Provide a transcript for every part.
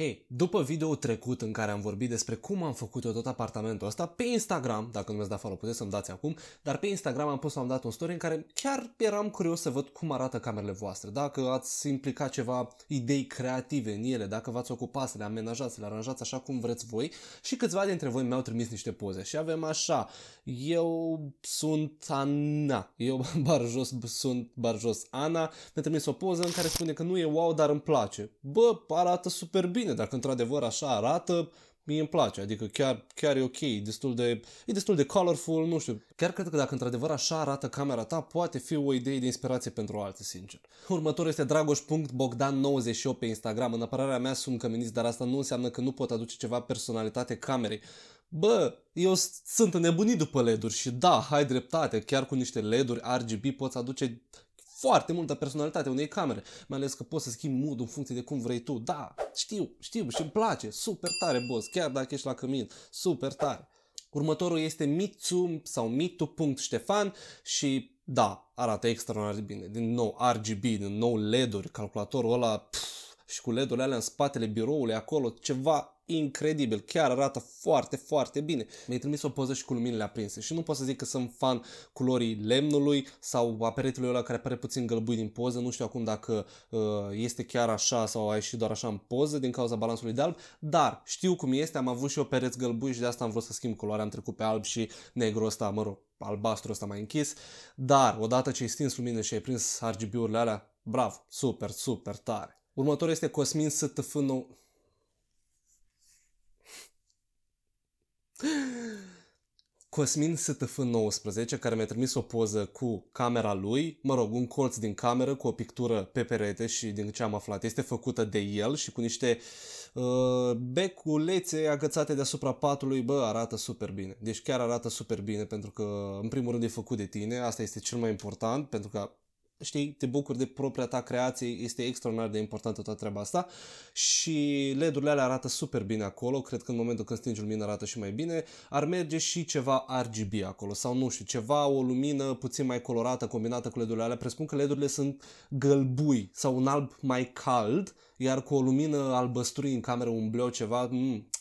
Hei, după video trecut în care am vorbit despre cum am făcut eu tot apartamentul ăsta, pe Instagram, dacă nu mi-ați dat follow, puteți să-mi dați acum, dar pe Instagram am pus să am dat un story în care chiar eram curios să văd cum arată camerele voastre, dacă ați implicat ceva idei creative în ele, dacă v-ați ocupat să le amenajați, să le aranjați așa cum vreți voi, și câțiva dintre voi mi-au trimis niște poze și avem așa: eu sunt Ana, eu barjos, sunt barjos Ana, mi-a trimis o poză în care spune că nu e wow, dar îmi place. Bă, arată super bine. Dacă într-adevăr așa arată, mie îmi place, adică chiar e ok, e destul de colorful, nu știu. Chiar cred că dacă într-adevăr așa arată camera ta, poate fi o idee de inspirație pentru alții, sincer. Următorul este Dragoș.Bogdan98 pe Instagram. În apărarea mea sunt căminist, dar asta nu înseamnă că nu pot aduce ceva personalitate camerei. Bă, eu sunt înnebunit după LED-uri și da, hai dreptate, chiar cu niște LED-uri RGB poți aduce foarte multă personalitate unei camere, mai ales că poți să schimbi mood în funcție de cum vrei tu. Da, știu și îmi place, super tare, boss, chiar dacă ești la cămin, super tare. Următorul este Mitsu sau Mitu.Ștefan și da, arată extraordinar bine, din nou RGB, din nou LED-uri, calculatorul ăla și cu LED-urile alea în spatele biroului acolo, ceva incredibil, chiar arată foarte, foarte bine. Mi-ai trimis o poză și cu luminile aprinse și nu pot să zic că sunt fan culorii lemnului sau a peretelui ăla care pare puțin gălbuit din poză, nu știu acum dacă este chiar așa sau a ieșit doar așa în poză din cauza balansului de alb, dar știu cum este, am avut și eu pereți gălbui și de asta am vrut să schimb culoarea, am trecut pe alb și negru ăsta, mă rog, albastru ăsta mai închis, dar odată ce ai stins luminile și ai prins RGB-urile alea, bravo, super, super tare. Următorul este Cosmin Stăfânov. Cosmin STF19, care mi-a trimis o poză cu camera lui, mă rog, un colț din cameră cu o pictură pe perete și din ce am aflat este făcută de el și cu niște beculețe agățate deasupra patului. Bă, arată super bine, deci chiar arată super bine pentru că în primul rând e făcut de tine, asta este cel mai important, pentru că știi, te bucuri de propria ta creație, este extraordinar de importantă toată treaba asta și LED-urile alea arată super bine acolo, cred că în momentul când stingi lumina arată și mai bine, ar merge și ceva RGB acolo sau nu știu, ceva, o lumină puțin mai colorată combinată cu LED-urile alea, presupun că LED-urile sunt gălbui sau un alb mai cald, iar cu o lumină albăstruie în cameră, un bleu ceva,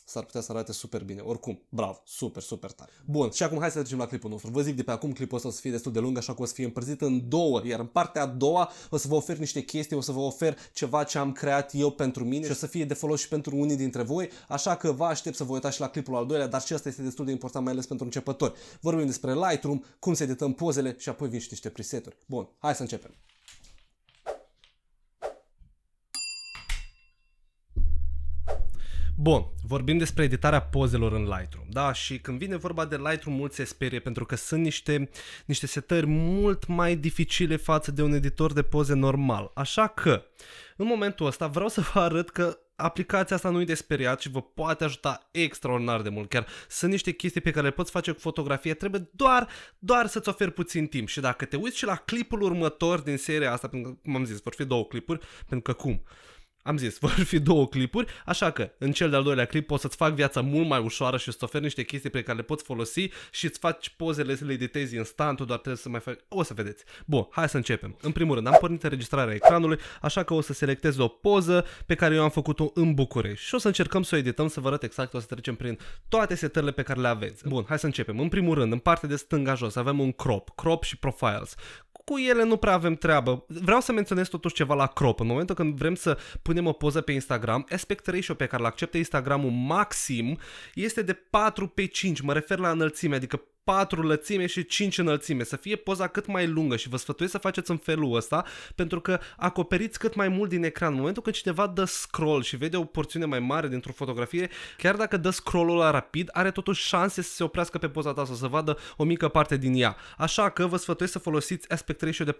s-ar putea să arate super bine. Oricum, bravo, super, super tare. Bun, și acum hai să trecem la clipul nostru. Vă zic de pe acum, clipul ăsta o să fie destul de lung, așa că o să fie împărțit în două, iar în partea a doua o să vă ofer niște chestii, o să vă ofer ceva ce am creat eu pentru mine și o să fie de folos și pentru unii dintre voi, așa că vă aștept să vă uitați și la clipul al doilea, dar și asta este destul de important, mai ales pentru începători. Vorbim despre Lightroom, cum să edităm pozele și apoi vin și niște preseturi. Bun, hai să începem. Bun, vorbim despre editarea pozelor în Lightroom, da? Și când vine vorba de Lightroom, mulți se sperie pentru că sunt niște setări mult mai dificile față de un editor de poze normal. Așa că, în momentul ăsta, vreau să vă arăt că aplicația asta nu e de speriat și vă poate ajuta extraordinar de mult. Chiar sunt niște chestii pe care le poți face cu fotografie, trebuie doar să-ți oferi puțin timp. Și dacă te uiți și la clipul următor din seria asta, pentru că, cum am zis, vor fi două clipuri, pentru că cum? Am zis, vor fi două clipuri, așa că în cel de-al doilea clip o să-ți fac viața mult mai ușoară și îți ofer niște chestii pe care le poți folosi și îți faci pozele să le editezi instant, doar trebuie să mai faci... O să vedeți. Bun, hai să începem. În primul rând, am pornit înregistrarea ecranului, așa că o să selectez o poză pe care eu am făcut-o în București și o să încercăm să o edităm, să vă arăt exact, o să trecem prin toate setările pe care le aveți. Bun, hai să începem. În primul rând, în partea de stânga jos avem un crop și profiles. Cu ele nu prea avem treabă. Vreau să menționez totuși ceva la crop. În momentul când vrem să punem o poză pe Instagram, aspect ratio pe care îl acceptă Instagramul maxim este de 4:5. Mă refer la înălțime, adică 4 lățime și 5 înălțime, să fie poza cât mai lungă și vă sfătuiesc să faceți în felul ăsta pentru că acoperiți cât mai mult din ecran. În momentul când cineva dă scroll și vede o porțiune mai mare dintr-o fotografie, chiar dacă dă scrollul ăla rapid, are totuși șanse să se oprească pe poza ta sau să vadă o mică parte din ea. Așa că vă sfătuiesc să folosiți aspect ratio de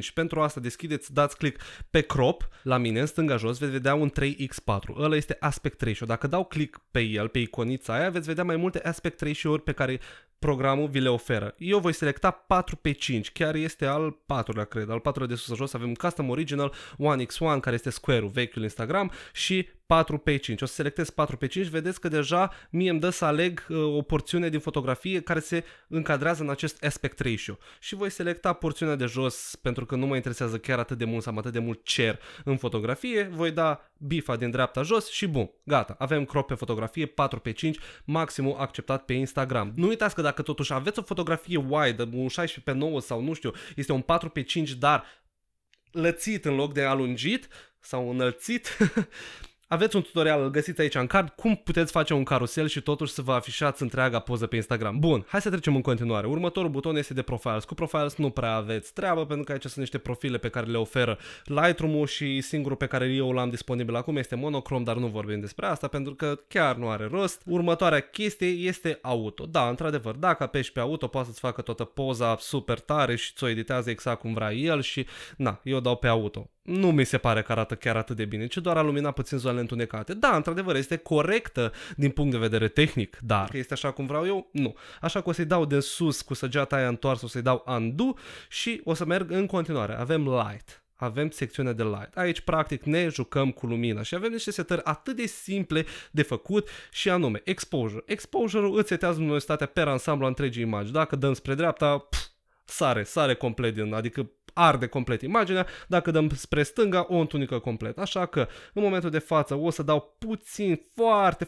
4:5. Pentru asta deschideți, dați click pe crop, la mine în stânga jos veți vedea un 3x4. Ăla este aspect ratio. Dacă dau click pe el, pe iconița aia, veți vedea mai multe aspect ratio-uri pe care programul vi le oferă. Eu voi selecta 4:5, chiar este al 4-lea, cred, al 4-lea de sus jos, avem Custom Original, 1x1, care este square-ul vechiul Instagram și 4x5. O să selectez 4x5, vedeți că deja mie îmi dă să aleg o porțiune din fotografie care se încadrează în acest aspect ratio. Și voi selecta porțiunea de jos pentru că nu mă interesează chiar atât de mult să am atât de mult cer în fotografie. Voi da bifa din dreapta jos și bun, gata. Avem crop pe fotografie 4x5, maximul acceptat pe Instagram. Nu uitați că dacă totuși aveți o fotografie wide, un 16x9 sau nu știu, este un 4x5 dar lățit în loc de alungit sau înălțit, aveți un tutorial, îl găsiți aici în card, cum puteți face un carusel și totuși să vă afișați întreaga poză pe Instagram. Bun, hai să trecem în continuare. Următorul buton este de profiles. Cu profiles nu prea aveți treabă, pentru că aici sunt niște profile pe care le oferă Lightroom-ul și singurul pe care eu l-am disponibil acum este monocrom, dar nu vorbim despre asta pentru că chiar nu are rost. Următoarea chestie este auto. Da, într-adevăr, dacă apeși pe auto, poate să-ți facă toată poza super tare și ți-o editează exact cum vrea el și, na, eu dau pe auto. Nu mi se pare că arată chiar atât de bine, ci doar a luminat puțin zonele întunecate. Da, într-adevăr, este corectă din punct de vedere tehnic, dar că este așa cum vreau eu, nu. Așa că o să-i dau de sus cu săgeata aia întoarsă, o să-i dau undo și o să merg în continuare. Avem light. Avem secțiunea de light. Aici, practic, ne jucăm cu lumina și avem niște setări atât de simple de făcut și anume exposure. Exposure-ul îți setează luminositatea per ansamblu a întregii imagini. Dacă dăm spre dreapta, sare complet din, adică arde complet imaginea, dacă dăm spre stânga o întunică complet. Așa că în momentul de față o să dau puțin,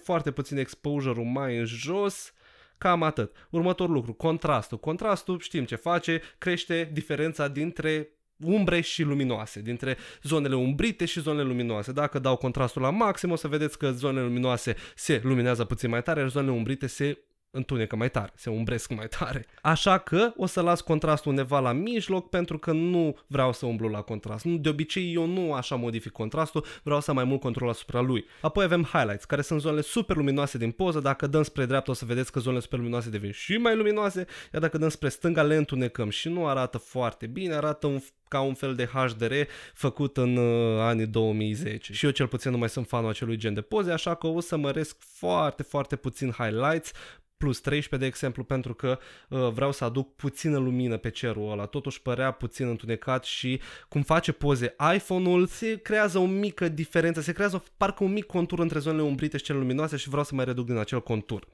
foarte puțin exposure-ul mai în jos, cam atât. Următorul lucru, contrastul. Contrastul știm ce face, crește diferența dintre umbre și luminoase, dintre zonele umbrite și zonele luminoase. Dacă dau contrastul la maxim o să vedeți că zonele luminoase se luminează puțin mai tare, iar zonele umbrite se întunecă mai tare, se umbresc mai tare. Așa că o să las contrastul undeva la mijloc pentru că nu vreau să umblu la contrast. De obicei eu nu așa modific contrastul, vreau să am mai mult control asupra lui. Apoi avem highlights, care sunt zonele super luminoase din poză. Dacă dăm spre dreapta o să vedeți că zonele super luminoase devin și mai luminoase, iar dacă dăm spre stânga le întunecăm și nu arată foarte bine, arată ca un fel de HDR făcut în anii 2010. Și eu cel puțin nu mai sunt fanul acelui gen de poze, așa că o să măresc foarte puțin highlights, plus 13 de exemplu, pentru că vreau să aduc puțină lumină pe cerul ăla. Totuși părea puțin întunecat și cum face poze iPhone-ul, se creează o mică diferență, se creează parcă un mic contur între zonele umbrite și cele luminoase și vreau să mai reduc din acel contur.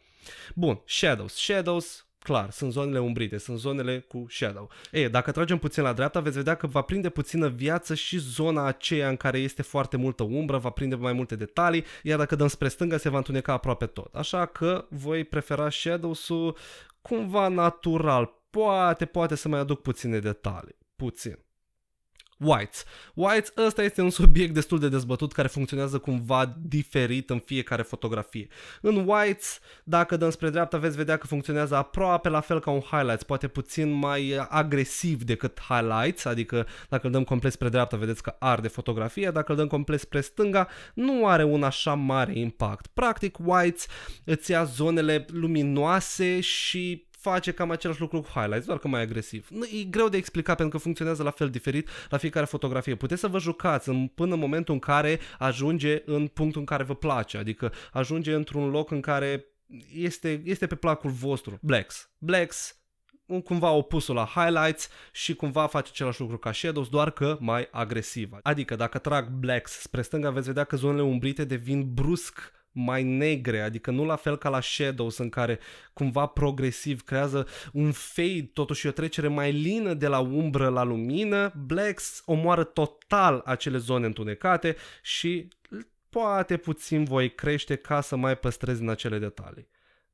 Bun, shadows. Shadows, clar, sunt zonele umbrite, sunt zonele cu shadow. Ei, dacă tragem puțin la dreapta, veți vedea că va prinde puțină viață și zona aceea în care este foarte multă umbră, va prinde mai multe detalii, iar dacă dăm spre stânga se va întuneca aproape tot. Așa că voi prefera shadows-ul cumva natural. Poate să mai aduc puține detalii. Puțin. Whites. Whites, ăsta este un subiect destul de dezbătut care funcționează cumva diferit în fiecare fotografie. În whites, dacă dăm spre dreapta, veți vedea că funcționează aproape la fel ca un highlights, poate puțin mai agresiv decât highlights, adică dacă îl dăm complet spre dreapta, vedeți că arde fotografia, dacă îl dăm complet spre stânga, nu are un așa mare impact. Practic, whites îți ia zonele luminoase și face cam același lucru cu highlights, doar că mai agresiv. E greu de explicat pentru că funcționează la fel diferit la fiecare fotografie. Puteți să vă jucați până în momentul în care ajunge în punctul în care vă place, adică ajunge într-un loc în care este pe placul vostru. Blacks. Blacks cumva opusul la highlights și cumva face același lucru ca shadows, doar că mai agresivă. Adică dacă trag blacks spre stânga veți vedea că zonele umbrite devin brusc mai negre, adică nu la fel ca la shadows în care cumva progresiv creează un fade, totuși o trecere mai lină de la umbră la lumină. Blacks omoară total acele zone întunecate și poate puțin voi crește ca să mai păstrez în acele detalii.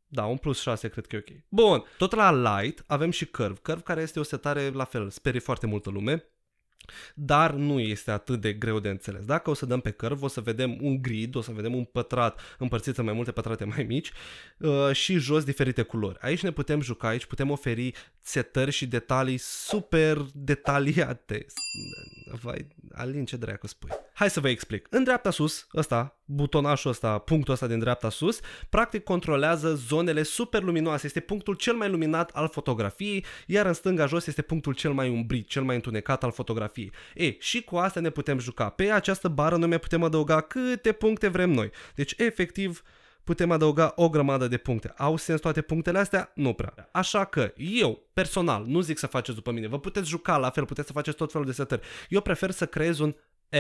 Da, un plus 6 cred că e ok. Bun, tot la light avem și curve. Curve care este o setare la fel, sperie foarte multă lume, dar nu este atât de greu de înțeles. Dacă o să dăm pe curve, o să vedem un grid, o să vedem un pătrat împărțit în mai multe pătrate mai mici și jos diferite culori. Aici ne putem juca, aici putem oferi setări și detalii super detaliate. Vai, Alin, ce dracu spui? Hai să vă explic. În dreapta sus, ăsta, butonașul ăsta, punctul ăsta din dreapta sus, practic controlează zonele super luminoase. Este punctul cel mai luminat al fotografiei, iar în stânga jos este punctul cel mai umbrit, cel mai întunecat al fotografiei. E, și cu asta ne putem juca. Pe această bară noi mai putem adăuga câte puncte vrem noi. Deci, efectiv, putem adăuga o grămadă de puncte. Au sens toate punctele astea? Nu prea. Așa că eu, personal, nu zic să faceți după mine. Vă puteți juca la fel, puteți să faceți tot felul de setări. Eu prefer să creez un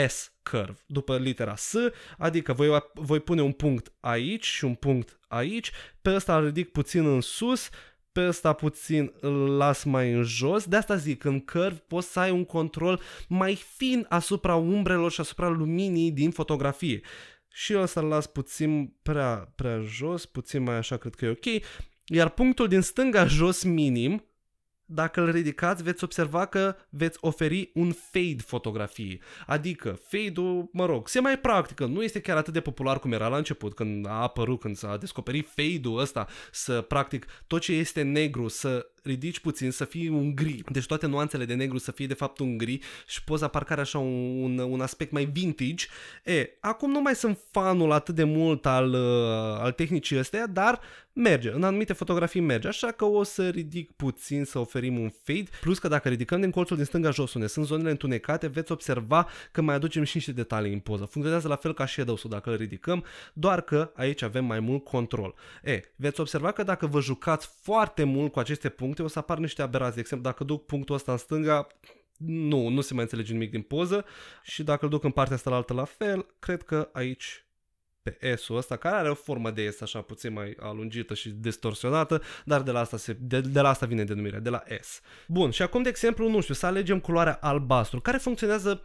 S-curve, după litera S, adică voi pune un punct aici și un punct aici, pe ăsta îl ridic puțin în sus, pe ăsta puțin îl las mai în jos. De asta zic, în curve poți să ai un control mai fin asupra umbrelor și asupra luminii din fotografie. Și eu să-l las puțin prea jos, puțin mai așa, cred că e ok. Iar punctul din stânga jos minim, dacă îl ridicați, veți observa că veți oferi un fade fotografiei. Adică fade-ul, mă rog, se mai practică, nu este chiar atât de popular cum era la început, când a apărut, când s-a descoperit fade-ul ăsta, să practic tot ce este negru să ridici puțin, să fie un gri. Deci toate nuanțele de negru să fie de fapt un gri și poza parcă are așa un aspect mai vintage. Acum nu mai sunt fanul atât de mult al tehnicii astea, dar merge. În anumite fotografii merge, așa că o să ridic puțin, să oferim un fade. Plus că dacă ridicăm din colțul din stânga jos, unde sunt zonele întunecate, veți observa că mai aducem și niște detalii în poză. Funcționează la fel ca shadows-ul dacă îl ridicăm, doar că aici avem mai mult control. Veți observa că dacă vă jucați foarte mult cu aceste puncte, o să apar niște aberații. De exemplu, dacă duc punctul ăsta în stânga, nu se mai înțelege nimic din poză, și dacă îl duc în partea asta la altă, la fel. Cred că aici, pe S-ul ăsta, care are o formă de S așa puțin mai alungită și distorsionată, dar de la asta, de la asta vine denumirea, de la S. Bun, și acum, de exemplu, nu știu, să alegem culoarea albastru, care funcționează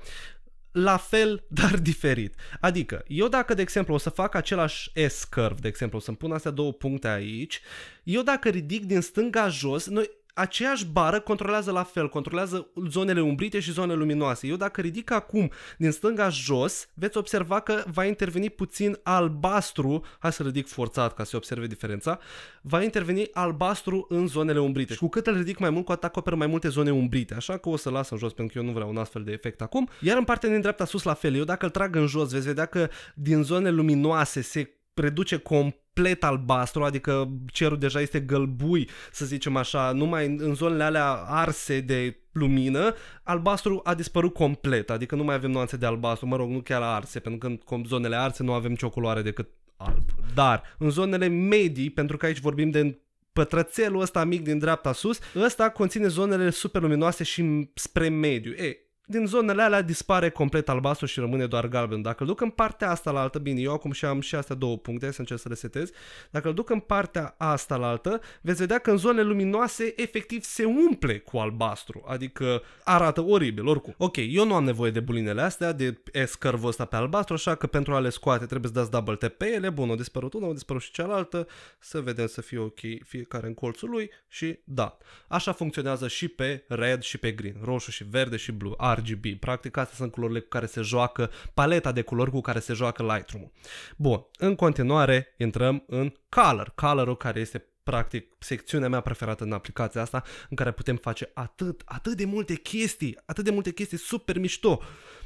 la fel, dar diferit. Adică, eu dacă, de exemplu, o să fac același S-curve, de exemplu, o să-mi pun astea două puncte aici, eu dacă ridic din stânga jos, aceeași bară controlează la fel, controlează zonele umbrite și zonele luminoase. Eu dacă ridic acum din stânga jos, veți observa că va interveni puțin albastru, hai să ridic forțat ca să observe diferența, va interveni albastru în zonele umbrite. Și cu cât îl ridic mai mult, cu atât acoperă mai multe zone umbrite, așa că o să las în jos pentru că eu nu vreau un astfel de efect acum. Iar în partea din dreapta sus la fel, eu dacă îl trag în jos, veți vedea că din zonele luminoase se reduce complet albastru, adică cerul deja este gălbui, să zicem așa, numai în zonele alea arse de lumină, albastru a dispărut complet, adică nu mai avem nuanțe de albastru, mă rog, nu chiar arse, pentru că în zonele arse nu avem nicio culoare decât alb. Dar în zonele medii, pentru că aici vorbim de pătrățelul ăsta mic din dreapta sus, ăsta conține zonele super luminoase și spre mediu. Din zonele alea dispare complet albastru și rămâne doar galben. Dacă îl duc în partea asta la altă, bine, eu acum și am și astea două puncte, să încerc să resetez. Dacă îl duc în partea asta la altă, veți vedea că în zonele luminoase efectiv se umple cu albastru, adică arată oribil oricum. Ok, eu nu am nevoie de bulinele astea, de S-curve-ul ăsta pe albastru, așa că pentru a le scoate trebuie să dați double tap pe ele. Bun, a dispărut una, a dispărut și cealaltă, să vedem să fie ok fiecare în colțul lui și da. Așa funcționează și pe red și pe green, roșu și verde și blue. RGB. Practic, astea sunt culorile cu care se joacă, paleta de culori cu care se joacă Lightroom-ul. Bun, în continuare intrăm în color. Color-ul care este practic secțiunea mea preferată în aplicația asta, în care putem face atât de multe chestii, super mișto.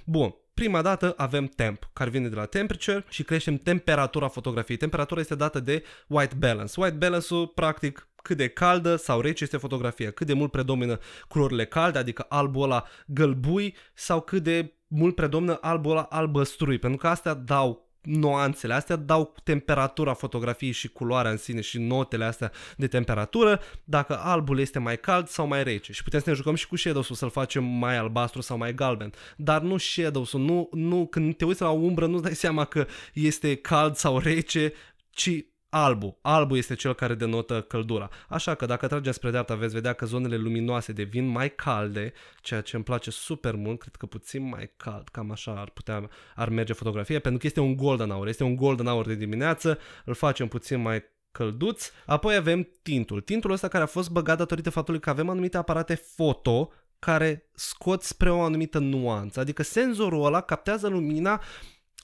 Bun, prima dată avem temp, care vine de la temperature și creștem temperatura fotografiei. Temperatura este dată de white balance. White balance-ul practic cât de caldă sau rece este fotografia, cât de mult predomină culorile calde, adică albul ăla gălbui, sau cât de mult predomină albul ăla albăstrui, pentru că astea dau nuanțele, astea dau temperatura fotografiei și culoarea în sine și notele astea de temperatură, dacă albul este mai cald sau mai rece. Și putem să ne jucăm și cu shadows-ul, să-l facem mai albastru sau mai galben, dar nu shadows-ul, când te uiți la o umbră nu-ți dai seama că este cald sau rece, ci albul este cel care denotă căldura. Așa că dacă tragem spre dreapta veți vedea că zonele luminoase devin mai calde, ceea ce îmi place super mult, cred că puțin mai cald, cam așa ar merge fotografia, pentru că este un golden hour, este un golden hour de dimineață, îl facem puțin mai călduț. Apoi avem tintul. Tintul ăsta care a fost băgat datorită faptului că avem anumite aparate foto care scot spre o anumită nuanță, adică senzorul ăla captează lumina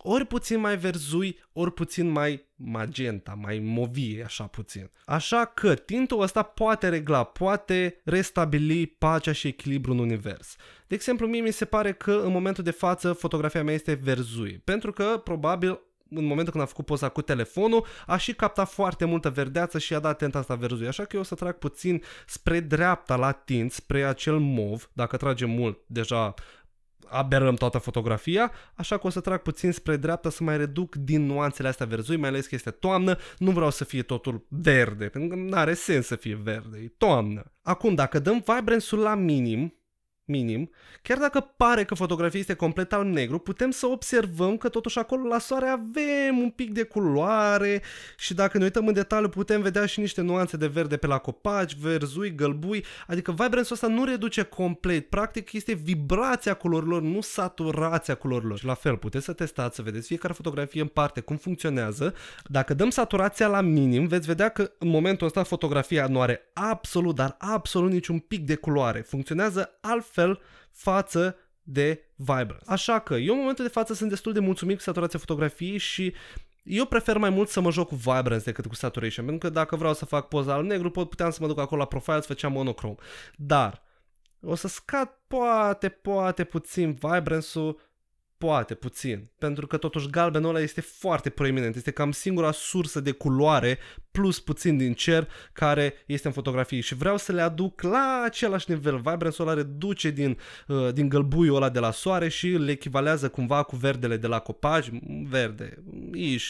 ori puțin mai verzui, ori puțin mai magenta, mai movie, așa puțin. Așa că tintul ăsta poate regla, poate restabili pacea și echilibru în univers. De exemplu, mie mi se pare că în momentul de față fotografia mea este verzuie, pentru că probabil în momentul când am făcut poza cu telefonul, a și captat foarte multă verdeață și a dat tenta asta verzuie. Așa că eu o să trag puțin spre dreapta la tint, spre acel mov. Dacă tragem mult, deja aberăm toată fotografia, așa că o să trag puțin spre dreapta să mai reduc din nuanțele astea verzui, mai ales că este toamnă, nu vreau să fie totul verde, pentru că nu are sens să fie verde, e toamnă. Acum, dacă dăm vibrance-ul la minim, minim, chiar dacă pare că fotografia este complet alb-negru, putem să observăm că totuși acolo la soare avem un pic de culoare și dacă ne uităm în detaliu putem vedea și niște nuanțe de verde pe la copaci, verzui, gălbui, adică vibrance-ul ăsta nu reduce complet, practic este vibrația culorilor, nu saturația culorilor. Și la fel, puteți să testați, să vedeți fiecare fotografie în parte cum funcționează. Dacă dăm saturația la minim, veți vedea că în momentul ăsta fotografia nu are absolut, dar absolut niciun pic de culoare. Funcționează altfel față de vibrance. Așa că eu în momentul de față sunt destul de mulțumit cu saturația fotografiei și eu prefer mai mult să mă joc cu vibrance decât cu saturation, pentru că dacă vreau să fac poza alb-negru, puteam să mă duc acolo la profile, să făceam monochrome. Dar o să scad poate puțin vibrance-ul, poate puțin, pentru că totuși galbenul ăla este foarte proeminent, este cam singura sursă de culoare plus puțin din cer care este în fotografie și vreau să le aduc la același nivel. Vibrance-ul ăla reduce din gălbuiul ăla de la soare și le echivalează cumva cu verdele de la copaci,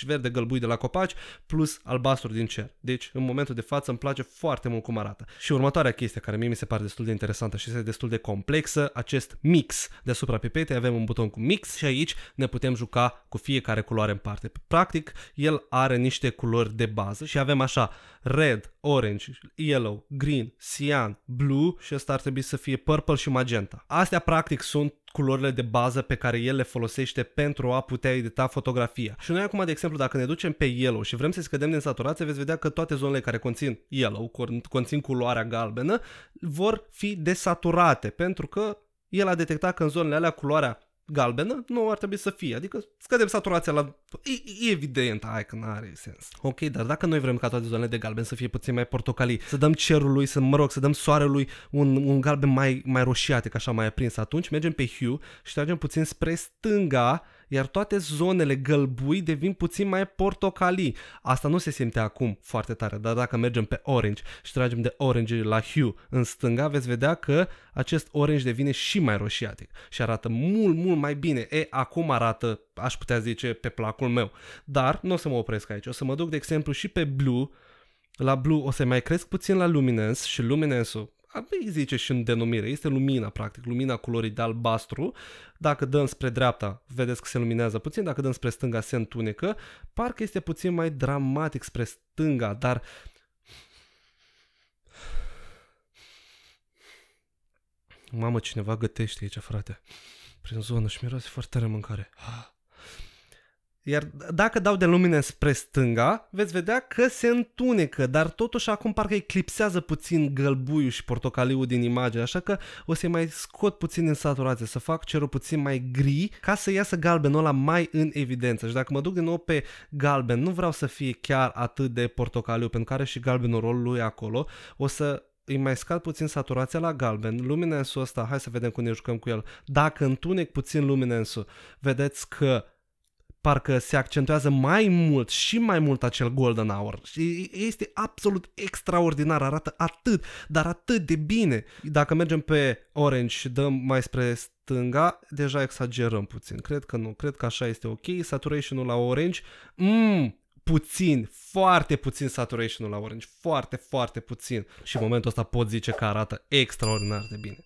verde gălbui de la copaci plus albastru din cer. Deci în momentul de față îmi place foarte mult cum arată. Și următoarea chestie care mie mi se pare destul de interesantă și este destul de complexă, acest mix. Deasupra pipetei avem un buton cu mix și aici ne putem juca cu fiecare culoare în parte. Practic el are niște culori de bază și avem așa, red, orange, yellow, green, cyan, blue și ăsta ar trebui să fie purple și magenta. Astea practic sunt culorile de bază pe care el le folosește pentru a putea edita fotografia. Și noi acum, de exemplu, dacă ne ducem pe yellow și vrem să scădem din saturație, veți vedea că toate zonele care conțin yellow, conțin culoarea galbenă, vor fi desaturate pentru că el a detectat că în zonele alea culoarea galbenă nu ar trebui să fie, adică scădem saturația la... E evident, hai că n-are sens. Ok, dar dacă noi vrem ca toate zonele de galben să fie puțin mai portocalii, să dăm cerului, să dăm soarelui un galben mai roșiatic, așa mai aprins, atunci mergem pe hue și tragem puțin spre stânga, iar toate zonele gălbui devin puțin mai portocalii. Asta nu se simte acum foarte tare, dar dacă mergem pe orange și tragem de orange la hue în stânga, veți vedea că acest orange devine și mai roșiatic și arată mult mai bine. E, acum arată, aș putea zice, pe placul meu. Dar nu o să mă opresc aici, o să mă duc, de exemplu, și pe blue. La blue o să mai cresc puțin la luminance și luminance-ul, îi zice și în denumire, este lumina, practic, lumina culorii de albastru. Dacă dăm spre dreapta, vedeți că se luminează puțin, dacă dăm spre stânga, se întunecă. Parcă este puțin mai dramatic spre stânga, dar... Mamă, cineva gătește aici, frate, prin zonă și miroase foarte tare mâncare. Iar dacă dau de lumină spre stânga, veți vedea că se întunecă, dar totuși acum parcă eclipsează puțin gălbuiul și portocaliul din imagine, așa că o să-i mai scot puțin în saturație, să fac cerul puțin mai gri, ca să iasă galbenul ăla mai în evidență. Și dacă mă duc din nou pe galben, nu vreau să fie chiar atât de portocaliu, pentru că are și galbenul rolul lui acolo, o să... îi mai scad puțin saturația la galben, luminance-ul ăsta, hai să vedem cum ne jucăm cu el. Dacă întunec puțin luminance-ul, vedeți că parcă se accentuează mai mult și mai mult acel golden hour. Și este absolut extraordinar, arată atât, dar atât de bine. Dacă mergem pe orange și dăm mai spre stânga, deja exagerăm puțin. Cred că nu, cred că așa este ok. Saturation-ul la orange, puțin, foarte puțin saturation-ul la orange, foarte puțin. Și în momentul ăsta pot zice că arată extraordinar de bine.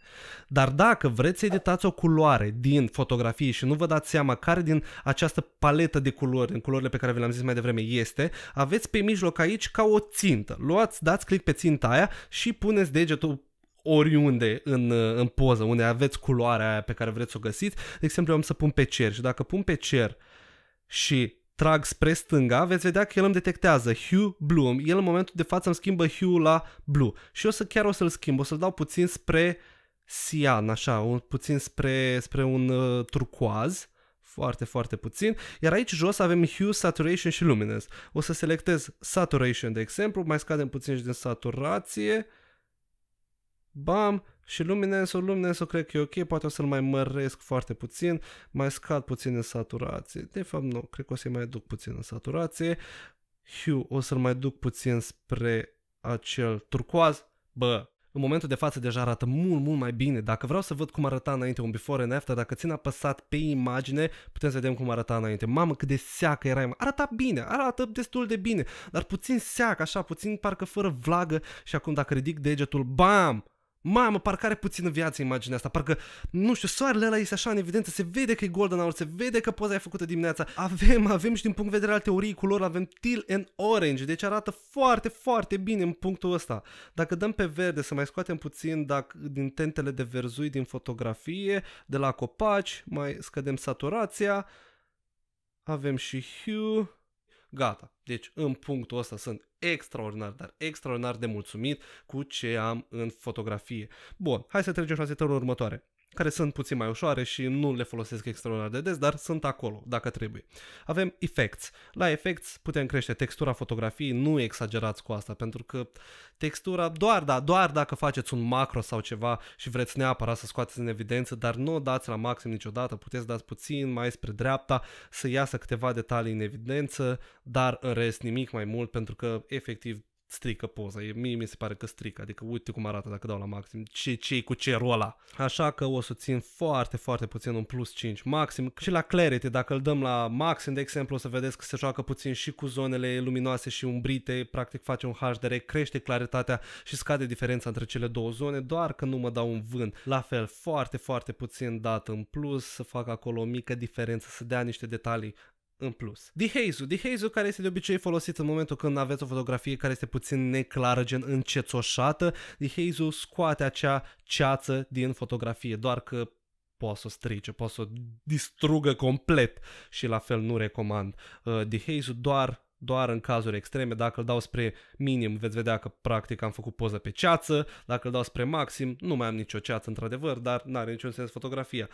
Dar dacă vreți să editați o culoare din fotografie și nu vă dați seama care din această paletă de culori, din culorile pe care vi le-am zis mai devreme este, aveți pe mijloc aici ca o țintă. Luați, dați click pe ținta aia și puneți degetul oriunde în poză, unde aveți culoarea aia pe care vreți să o găsiți. De exemplu, eu am să pun pe cer și dacă pun pe cer și trag spre stânga, veți vedea că el îmi detectează hue blue. El în momentul de față îmi schimbă hue-ul la blue. Și eu o să-l schimb, o să-l dau puțin spre cyan, așa, puțin spre un turcoaz, foarte puțin. Iar aici jos avem hue, saturation și luminance. O să selectez saturation, de exemplu, mai scadem puțin și din saturație. Bam! Și luminance-ul cred că e ok, poate o să-l mai măresc foarte puțin, mai scad puțin în saturație, de fapt nu, cred că o să-i mai duc puțin în saturație, hue o să-l mai duc puțin spre acel turcoaz, în momentul de față deja arată mult mai bine. Dacă vreau să văd cum arăta înainte un before and after, dacă țin apăsat pe imagine, putem să vedem cum arăta înainte. Mamă, cât de seacă era. Arată bine, arată destul de bine, dar puțin seacă, așa, puțin parcă fără vlagă și acum dacă ridic degetul, bam! Mamă, parcă are puțină viață imaginea asta, parcă, nu știu, soarele ăla este așa în evidență, se vede că e golden hour, se vede că poza e făcută dimineața. Avem și din punct de vedere al teoriei culor, avem teal and orange, deci arată foarte, foarte bine în punctul ăsta. Dacă dăm pe verde, să mai scoatem puțin din tentele de verzui din fotografie, de la copaci, mai scădem saturația, avem și hue. Gata, deci în punctul ăsta sunt extraordinar, dar extraordinar de mulțumit cu ce am în fotografie. Bun, hai să trecem la setările următoare, care sunt puțin mai ușoare și nu le folosesc extraordinar de des, dar sunt acolo, dacă trebuie. Avem effects. La effects putem crește textura fotografiei, nu exagerați cu asta, pentru că textura, doar dacă faceți un macro sau ceva și vreți neapărat să scoateți în evidență, dar nu o dați la maxim niciodată, puteți dați puțin mai spre dreapta, să iasă câteva detalii în evidență, dar în rest nimic mai mult, pentru că efectiv strică poza, mie mi se pare că strică, adică uite cum arată dacă dau la maxim, ce-i cu cerul ăla. Așa că o să țin foarte, foarte puțin un plus 5 maxim. Și la clarity, dacă îl dăm la maxim, de exemplu, o să vedeți că se joacă puțin și cu zonele luminoase și umbrite, practic face un HDR, crește claritatea și scade diferența între cele două zone, doar că nu mă dau un vânt. La fel, foarte, foarte puțin dat în plus, să fac acolo o mică diferență, să dea niște detalii în plus. Dehaze-ul care este de obicei folosit în momentul când aveți o fotografie care este puțin neclară, gen încețoșată, dehaze-ul scoate acea ceață din fotografie, doar că poate să o strice, poate să o distrugă complet și la fel nu recomand. Dehaze-ul doar în cazuri extreme, dacă îl dau spre minim veți vedea că practic am făcut poză pe ceață, dacă îl dau spre maxim nu mai am nicio ceață într-adevăr, dar n-are niciun sens fotografia.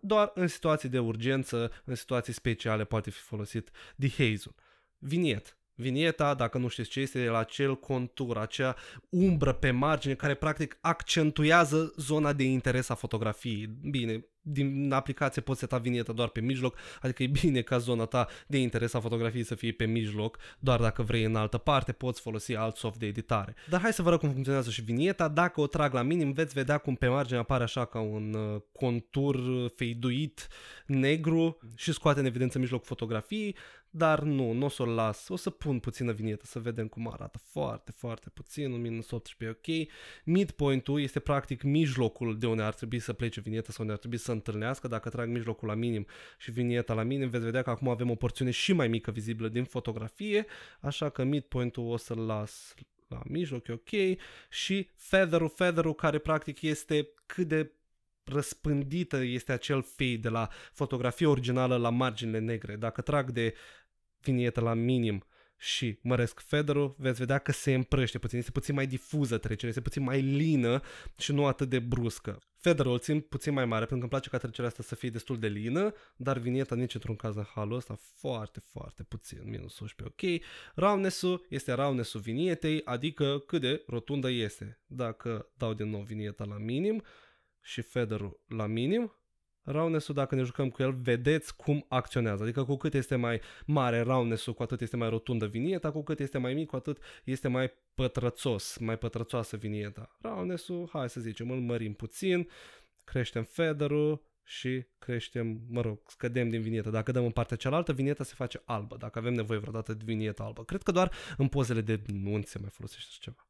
Doar în situații de urgență, în situații speciale poate fi folosit dehaze-ul. Vignette. Vinieta, dacă nu știți ce este, la acel contur, acea umbră pe margine care practic accentuează zona de interes a fotografiei. Bine, din aplicație poți seta vinieta doar pe mijloc, adică e bine ca zona ta de interes a fotografiei să fie pe mijloc, doar dacă vrei în altă parte poți folosi alt soft de editare. Dar hai să vă arăt cum funcționează și vinieta. Dacă o trag la minim veți vedea cum pe margine apare așa ca un contur feiduit negru și scoate în evidență mijlocul fotografiei. Dar nu o să o las, o să pun puțină vinietă să vedem cum arată, foarte, foarte puțin, un minus 18 e ok. Midpoint-ul este practic mijlocul de unde ar trebui să plece vinieta sau unde ar trebui să întâlnească. Dacă trag mijlocul la minim și vinieta la minim, veți vedea că acum avem o porțiune și mai mică vizibilă din fotografie, așa că midpoint-ul o să-l las la mijloc, e ok. Și feather-ul care practic este cât de răspândită este acel fade de la fotografie originală la marginile negre. Dacă trag de vinietă la minim și măresc feather-ul, veți vedea că se împrăște puțin, este puțin mai difuză trecerea, este puțin mai lină și nu atât de bruscă. Feather-ul îl țin puțin mai mare pentru că îmi place ca trecerea asta să fie destul de lină, dar vinieta nici într-un caz în halul ăsta, foarte, foarte puțin, minus 11, ok. Roundness-ul este roundness-ul vinietei, adică cât de rotundă este. Dacă dau din nou vinieta la minim și feather-ul la minim, roundness-ul, dacă ne jucăm cu el, vedeți cum acționează. Adică cu cât este mai mare roundness-ul, cu atât este mai rotundă vinieta, cu cât este mai mic, cu atât este mai pătrățos, mai pătrățoasă vinieta. Roundness-ul, hai să zicem, îl mărim puțin, creștem feather-ul și creștem, mă rog, scădem din vinietă. Dacă dăm în partea cealaltă, vinieta se face albă, dacă avem nevoie vreodată de vinietă albă. Cred că doar în pozele de nunți se mai folosește așa ceva.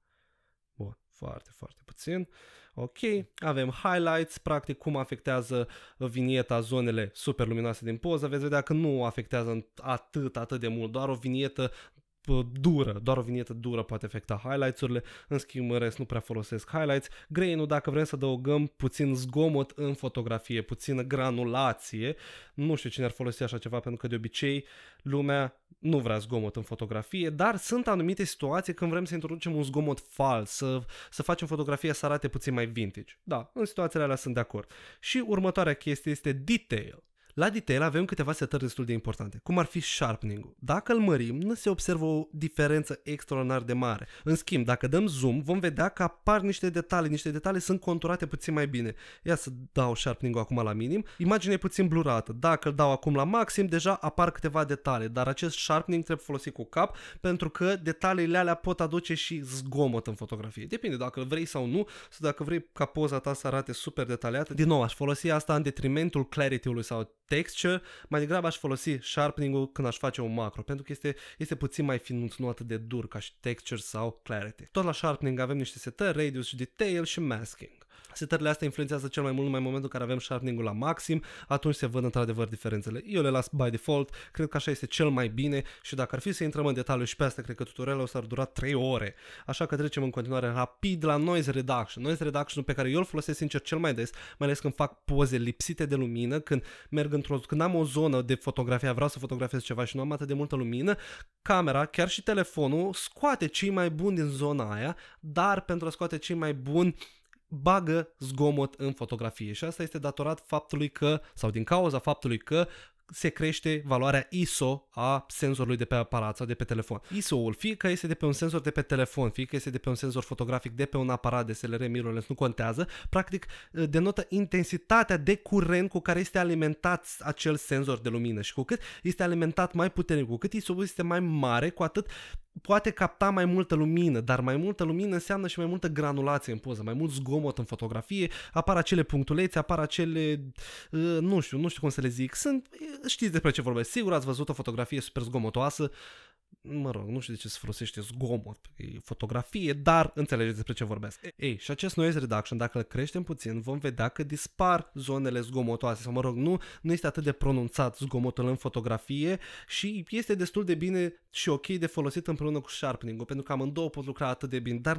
Bun, foarte, foarte puțin. Ok, avem highlights, practic cum afectează vinieta zonele super luminoase din poză. Veți vedea că nu afectează atât de mult, doar o vinietă dură, poate afecta highlights-urile, în schimb în rest nu prea folosesc highlights. Grain-ul, dacă vrem să adăugăm puțin zgomot în fotografie, puțină granulație, nu știu cine ar folosi așa ceva pentru că de obicei lumea nu vrea zgomot în fotografie, dar sunt anumite situații când vrem să introducem un zgomot fals, să facem fotografia să arate puțin mai vintage. Da, în situațiile alea sunt de acord. Și următoarea chestie este detail. La detail avem câteva setări destul de importante, cum ar fi sharpening-ul. Dacă îl mărim, nu se observă o diferență extraordinar de mare. În schimb, dacă dăm zoom, vom vedea că apar niște detalii, sunt conturate puțin mai bine. Ia să dau sharpening-ul acum la minim, imaginea e puțin blurată. Dacă îl dau acum la maxim, deja apar câteva detalii, dar acest sharpening trebuie folosit cu cap, pentru că detaliile alea pot aduce și zgomot în fotografie. Depinde dacă îl vrei sau nu, sau dacă vrei ca poza ta să arate super detaliată. Din nou, aș folosi asta în detrimentul clarity-ului sau texture, mai degrabă aș folosi sharpening-ul când aș face un macro, pentru că este puțin mai finuț, nu atât de dur ca și texture sau clarity. Tot la sharpening avem niște setări, radius și detail și masking. Setările astea influențează cel mai mult numai în momentul în care avem sharpening-ul la maxim, atunci se văd într-adevăr diferențele. Eu le las by default, cred că așa este cel mai bine și dacă ar fi să intrăm în detaliu și pe asta, cred că tutorialul s-ar dura 3 ore. Așa că trecem în continuare rapid la noise reduction. Noise reduction-ul pe care eu îl folosesc sincer cel mai des, mai ales când fac poze lipsite de lumină, când merg când am o zonă de fotografie, vreau să fotografiez ceva și nu am atât de multă lumină, camera, chiar și telefonul, scoate cei mai buni din zona aia, dar pentru a scoate cei mai buni bagă zgomot în fotografie și asta este datorat faptului că, sau din cauza faptului că se crește valoarea ISO a senzorului de pe aparat sau de pe telefon. ISO-ul, fie că este de pe un senzor de pe telefon, fie că este de pe un senzor fotografic, de pe un aparat de SLR, mirrorless, nu contează, practic denotă intensitatea de curent cu care este alimentat acel senzor de lumină și cu cât este alimentat mai puternic, cu cât ISO-ul este mai mare, cu atât poate capta mai multă lumină, dar mai multă lumină înseamnă și mai multă granulație în poză, mai mult zgomot în fotografie, apar acele punctulețe, apar acele, nu știu cum să le zic, știți despre ce vorbesc, sigur ați văzut o fotografie super zgomotoasă, mă rog, nu știu de ce se folosește zgomot, e fotografie, dar înțelegeți despre ce vorbesc. Ei, și acest noise reduction, dacă îl creștem puțin, vom vedea că dispar zonele zgomotoase, sau mă rog, nu este atât de pronunțat zgomotul în fotografie și este destul de bine și ok de folosit împreună cu sharpening-ul, pentru că amândouă pot lucra atât de bine, dar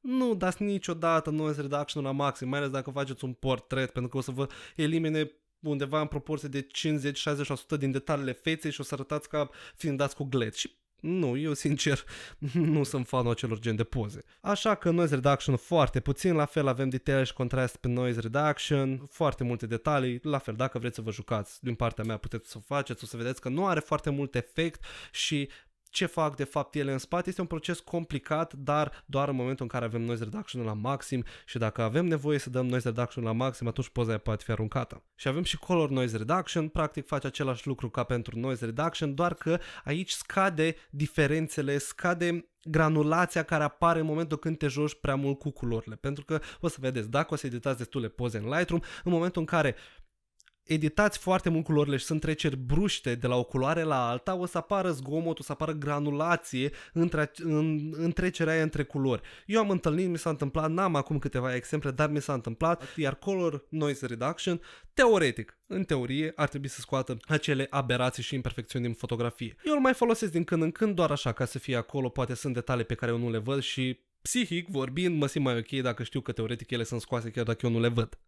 nu dați niciodată noise reduction la maxim, mai ales dacă faceți un portret, pentru că o să vă elimine undeva în proporție de 50-60% din detaliile feței și o să arătați ca fiind dați cu glet. Și nu, eu sincer nu sunt fanul acelor gen de poze. Așa că noise reduction foarte puțin, la fel avem detail și contrast pe noise reduction, foarte multe detalii, la fel dacă vreți să vă jucați, din partea mea puteți să o faceți, o să vedeți că nu are foarte mult efect și ce fac de fapt ele în spate este un proces complicat, dar doar în momentul în care avem noise reduction la maxim și dacă avem nevoie să dăm noise reduction la maxim, atunci poza aia poate fi aruncată. Și avem și color noise reduction, practic face același lucru ca pentru noise reduction, doar că aici scade diferențele, scade granulația care apare în momentul când te joci prea mult cu culorile, pentru că o să vedeți, dacă o să editați destule poze în Lightroom, în momentul în care editați foarte mult culorile și sunt treceri bruște de la o culoare la alta, o să apară zgomot, o să apară granulație în trecerea aia între culori. Eu am întâlnit, mi s-a întâmplat, n-am acum câteva exemple, dar mi s-a întâmplat, iar color noise reduction, teoretic, în teorie, ar trebui să scoată acele aberații și imperfecțiuni din fotografie. Eu îl mai folosesc din când în când doar așa, ca să fie acolo, poate sunt detalii pe care eu nu le văd și, psihic vorbind, mă simt mai ok dacă știu că teoretic ele sunt scoase chiar dacă eu nu le văd.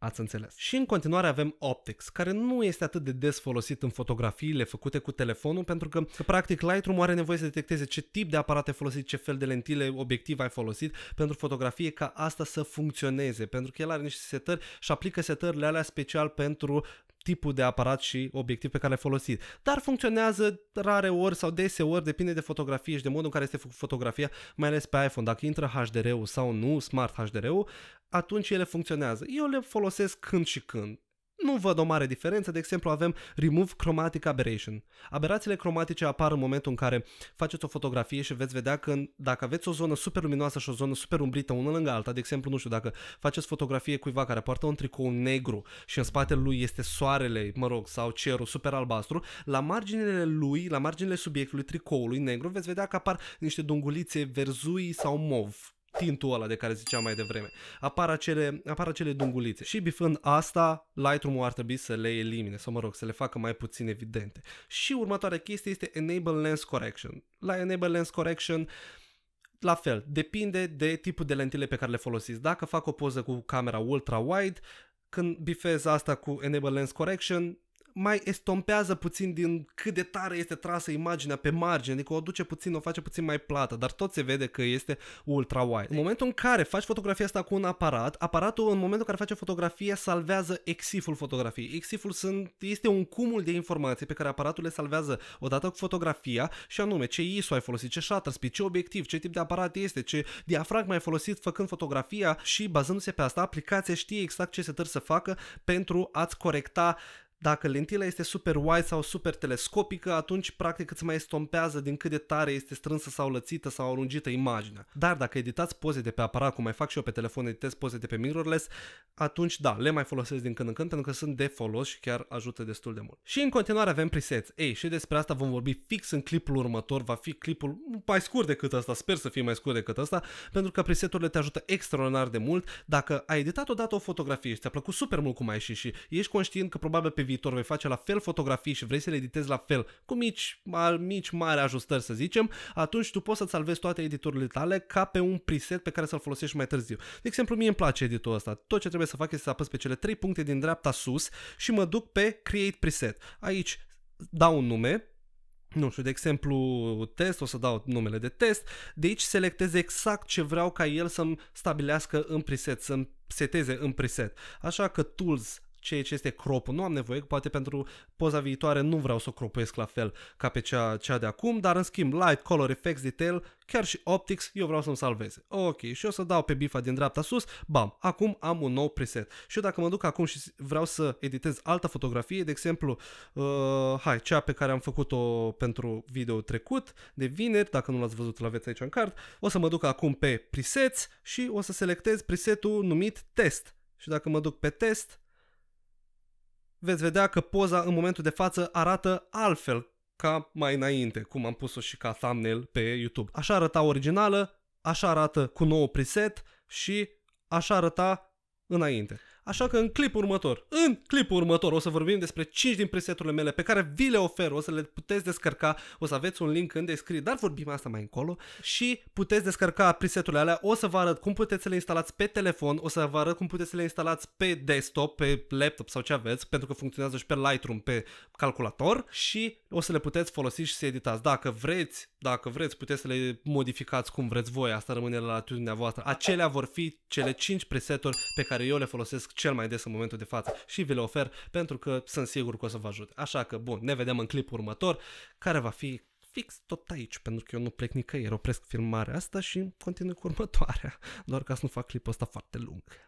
Ați înțeles. Și în continuare avem optics, care nu este atât de des folosit în fotografiile făcute cu telefonul, pentru că practic Lightroom are nevoie să detecteze ce tip de aparat ai folosit, ce fel de lentile, obiectiv ai folosit pentru fotografie ca asta să funcționeze, pentru că el are niște setări și aplică setările alea special pentru tipul de aparat și obiectiv pe care l-ai folosit. Dar funcționează rare ori sau deseori, depinde de fotografie și de modul în care este fotografia, mai ales pe iPhone, dacă intră HDR-ul sau nu, Smart HDR-ul, atunci ele funcționează. Eu le folosesc când și când. Nu văd o mare diferență, de exemplu avem Remove Chromatic Aberration. Aberațiile cromatice apar în momentul în care faceți o fotografie și veți vedea că dacă aveți o zonă super luminoasă și o zonă super umbrită una lângă alta, de exemplu, nu știu, dacă faceți fotografie cuiva care poartă un tricou negru și în spatele lui este soarele, mă rog, sau cerul super albastru, la marginile lui, la marginile subiectului tricoului negru, veți vedea că apar niște dungulițe verzui sau mov. Tintul ăla de care ziceam mai devreme. Apar acele dungulițe. Și bifând asta, Lightroom-ul ar trebui să le elimine, sau mă rog, să le facă mai puțin evidente. Și următoarea chestie este Enable Lens Correction. La Enable Lens Correction, la fel, depinde de tipul de lentile pe care le folosiți. Dacă fac o poză cu camera ultra-wide, când bifez asta cu Enable Lens Correction, mai estompează puțin din cât de tare este trasă imaginea pe margine, adică o duce puțin, o face puțin mai plată, dar tot se vede că este ultra-wide. În momentul în care faci fotografia asta cu un aparat, aparatul în momentul în care face fotografia salvează EXIF-ul fotografiei. EXIF-ul este un cumul de informații pe care aparatul le salvează odată cu fotografia și anume ce ISO ai folosit, ce shutter speed, ce obiectiv, ce tip de aparat este, ce diafragma ai folosit făcând fotografia și bazându-se pe asta, aplicația știe exact ce setări să facă pentru a-ți corecta Dacă lentila este super wide sau super telescopică, atunci practic îți mai estompează din cât de tare este strânsă sau lățită sau alungită imaginea. Dar dacă editați poze de pe aparat, cum mai fac și eu pe telefon, editez poze de pe mirrorless, atunci da, le mai folosesc din când în când pentru că sunt de folos și chiar ajută destul de mult. Și în continuare avem presets. Ei, și despre asta vom vorbi fix în clipul următor, va fi clipul mai scurt decât asta, sper să fie mai scurt decât asta, pentru că preseturile te ajută extraordinar de mult. Dacă ai editat odată o fotografie și ți-a plăcut super mult cum ai ieșit și ești conștient că probabil pe viitor vei face la fel fotografii și vrei să le editezi la fel, cu mici mari ajustări să zicem, atunci tu poți să-ți salvezi toate editurile tale ca pe un preset pe care să-l folosești mai târziu. De exemplu, mie îmi place editul ăsta. Tot ce trebuie să fac este să apăs pe cele 3 puncte din dreapta sus și mă duc pe Create Preset. Aici dau un nume, nu știu, de exemplu test, o să dau numele de test, de aici selectez exact ce vreau ca el să-mi stabilească în preset, să-mi seteze în preset. Așa că Tools, ceea ce este crop, nu am nevoie, poate pentru poza viitoare nu vreau să o cropuiesc la fel ca pe cea de acum, dar în schimb Light, Color, Effects, Detail, chiar și Optics, eu vreau să-mi salveze. Ok, și o să dau pe bifa din dreapta sus, bam, acum am un nou preset. Și eu dacă mă duc acum și vreau să editez altă fotografie, de exemplu, hai, cea pe care am făcut-o pentru video trecut, de vineri, dacă nu l-ați văzut, l-aveți aici în card, o să mă duc acum pe presets și o să selectez presetul numit test. Și dacă mă duc pe test, veți vedea că poza în momentul de față arată altfel ca mai înainte, cum am pus-o și ca thumbnail pe YouTube. Așa arăta originală, așa arată cu nou preset și așa arăta înainte. Așa că în clipul următor o să vorbim despre 5 din preseturile mele pe care vi le ofer, o să le puteți descărca, o să aveți un link în descriere, dar vorbim asta mai încolo și puteți descărca preseturile alea, o să vă arăt cum puteți să le instalați pe telefon, o să vă arăt cum puteți să le instalați pe desktop, pe laptop sau ce aveți, pentru că funcționează și pe Lightroom, pe calculator și o să le puteți folosi și să editați. Dacă vreți, puteți să le modificați cum vreți voi, asta rămâne la latitudinea voastră. Acelea vor fi cele 5 preseturi pe care eu le folosesc cel mai des în momentul de față și vi le ofer pentru că sunt sigur că o să vă ajute. Așa că, bun, ne vedem în clipul următor, care va fi fix tot aici, pentru că eu nu plec nicăieri, opresc filmarea asta și continui cu următoarea, doar ca să nu fac clipul ăsta foarte lung.